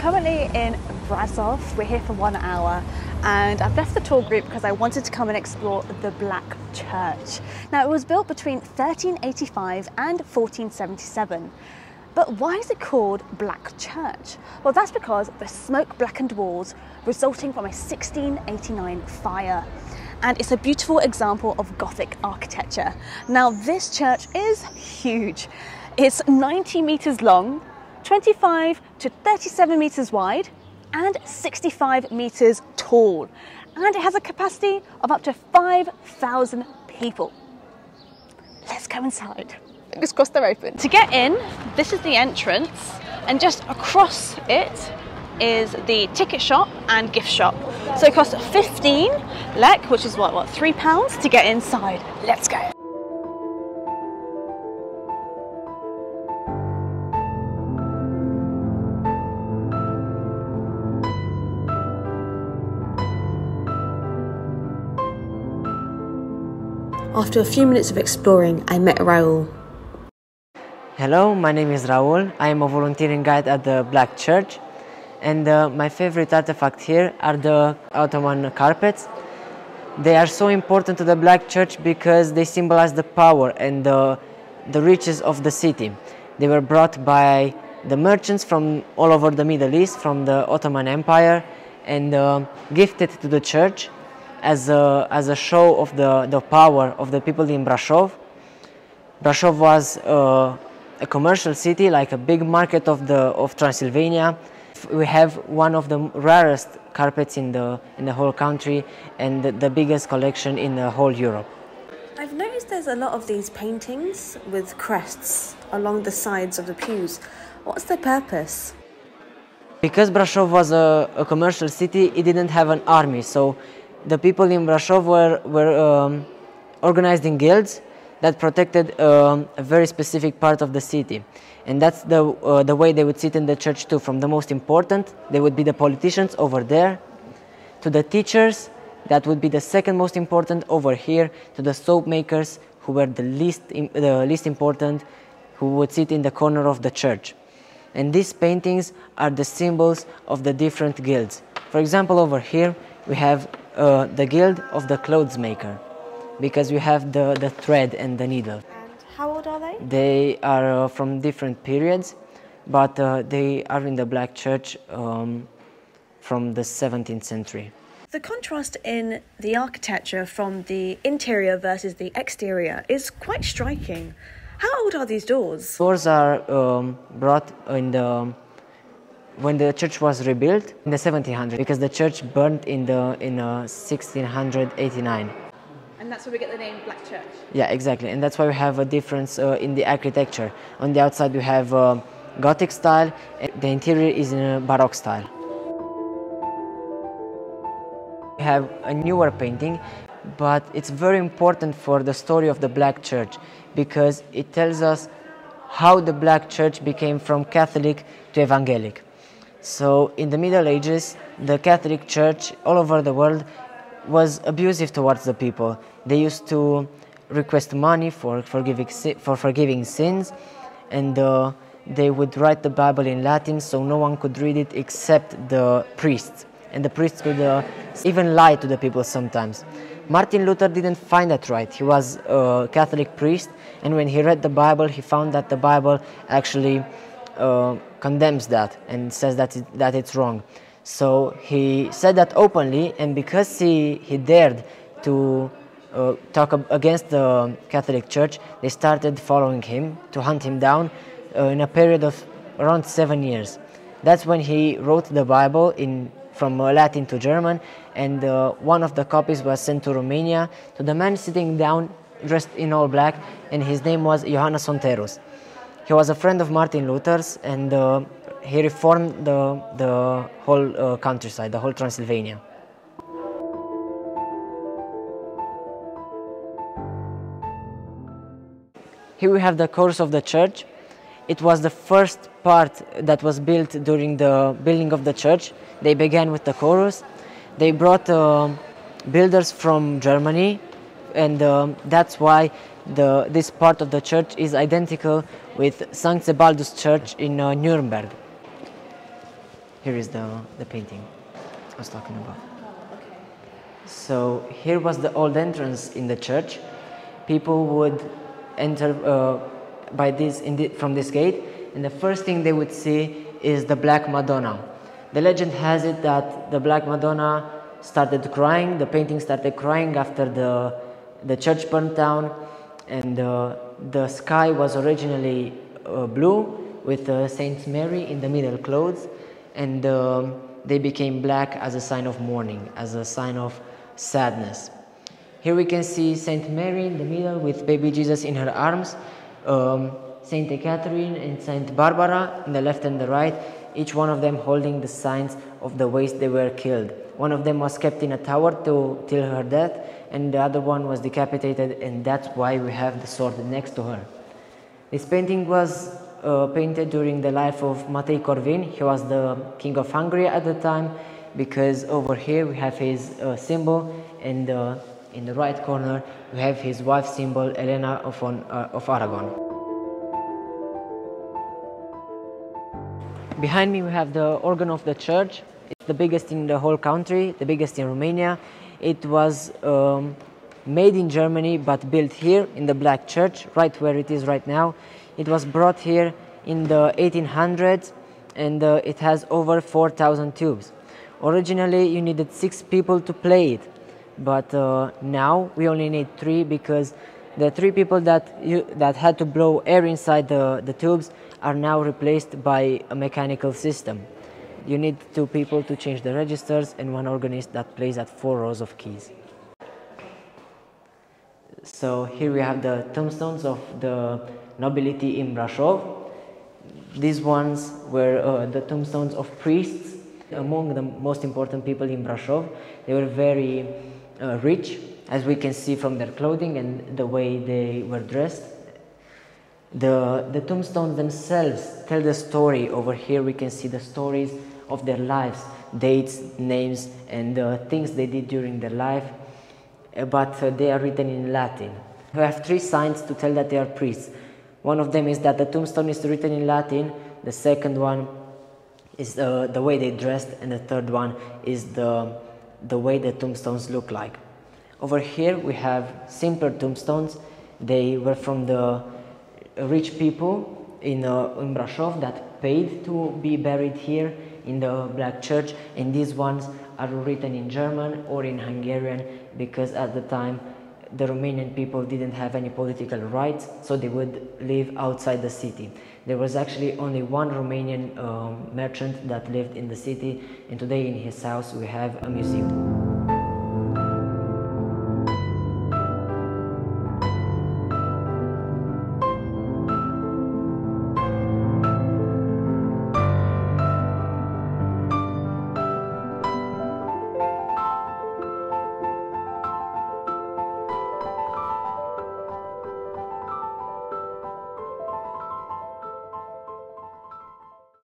Currently in Brașov, we're here for 1 hour, and I've left the tour group because I wanted to come and explore the Black Church. Now, it was built between 1385 and 1477. But why is it called Black Church? Well, that's because of the smoke-blackened walls resulting from a 1689 fire. And it's a beautiful example of Gothic architecture. Now, this church is huge. It's 90 meters long, 25 to 37 meters wide, and 65 meters tall. And it has a capacity of up to 5,000 people. Let's go inside. Fingers crossed they're open. To get in, this is the entrance, and just across it is the ticket shop and gift shop. So it costs 15 lek, which is what, £3 to get inside. Let's go. After a few minutes of exploring, I met Rahoul. Hello, my name is Rahoul. I am a volunteering guide at the Black Church, and my favorite artifact here are the Ottoman carpets. They are so important to the Black Church because they symbolize the power and the riches of the city. They were brought by the merchants from all over the Middle East, from the Ottoman Empire, and gifted to the church as a show of the power of the people in Brașov. Brașov was a commercial city, like a big market of Transylvania. We have one of the rarest carpets in the whole country, and the biggest collection in the whole Europe. I've noticed there's a lot of these paintings with crests along the sides of the pews. What's their purpose? Because Brașov was a commercial city, it didn't have an army, so the people in Brașov were organized in guilds that protected a very specific part of the city. And that's the way they would sit in the church too. From the most important, they would be the politicians over there, to the teachers, that would be the second most important over here, to the soap makers, who were the least important, who would sit in the corner of the church. And these paintings are the symbols of the different guilds. For example, over here, we have the guild of the clothes maker, because you have the thread and the needle. And how old are they? They are from different periods, but they are in the Black Church from the 17th century. The contrast in the architecture from the interior versus the exterior is quite striking. How old are these doors? Doors are brought in when the church was rebuilt in the 1700s, because the church burned in 1689. And that's where we get the name Black Church. Yeah, exactly. And that's why we have a difference in the architecture. On the outside we have Gothic style, and the interior is in a Baroque style. We have a newer painting, but it's very important for the story of the Black Church, because it tells us how the Black Church became from Catholic to Evangelic. So in the Middle Ages, the Catholic Church all over the world was abusive towards the people. They used to request money for forgiving sins, and they would write the Bible in Latin, so no one could read it except the priests. And the priests would even lie to the people sometimes. Martin Luther didn't find that right. He was a Catholic priest, and when he read the Bible, he found that the Bible actually condemns that and says that it's wrong. So he said that openly, and because he dared to talk against the Catholic Church, they started following him to hunt him down in a period of around 7 years. That's when he wrote the Bible from Latin to German, and one of the copies was sent to Romania to the man sitting down dressed in all black, and his name was Johannes Unterus. He was a friend of Martin Luther's, and he reformed the whole countryside, the whole Transylvania. Here we have the course of the church. It was the first part that was built during the building of the church. They began with the chorus. They brought builders from Germany, and that's why this part of the church is identical with St. Sebaldus Church in Nuremberg. Here is the painting I was talking about. Okay. So here was the old entrance in the church. People would enter by this from this gate, and the first thing they would see is the Black Madonna. The legend has it that the Black Madonna started crying. The painting started crying after the church burned down, and the sky was originally blue, with Saint Mary in the middle clothes, and they became black as a sign of mourning, as a sign of sadness. Here we can see Saint Mary in the middle with baby Jesus in her arms, Saint Catherine and Saint Barbara in the left and the right, each one of them holding the signs of the ways they were killed. One of them was kept in a tower till her death, and the other one was decapitated, and that's why we have the sword next to her. This painting was painted during the life of Matei Corvin. He was the king of Hungary at the time, because over here we have his symbol, and in the right corner we have his wife's symbol, Elena of Aragon. Behind me we have the organ of the church. It's the biggest in the whole country, the biggest in Romania. It was made in Germany but built here in the Black Church, right where it is right now. It was brought here in the 1800s, and it has over 4,000 tubes. Originally you needed 6 people to play it, but now we only need 3, because the 3 people that had to blow air inside the tubes are now replaced by a mechanical system. You need 2 people to change the registers and 1 organist that plays at 4 rows of keys. So here we have the tombstones of the nobility in Brașov. These ones were the tombstones of priests. Among the most important people in Brașov, they were very rich, as we can see from their clothing and the way they were dressed. The tombstones themselves tell the story. Over here we can see the stories of their lives, dates, names, and things they did during their life, but they are written in Latin. We have 3 signs to tell that they are priests. One of them is that the tombstone is written in Latin, the second one is the way they dressed, and the third one is the way the tombstones look like. Over here we have simpler tombstones. They were from the rich people in Brașov that paid to be buried here in the Black Church, and these ones are written in German or in Hungarian, because at the time the Romanian people didn't have any political rights, so they would live outside the city. There was actually only one Romanian merchant that lived in the city, and today in his house we have a museum.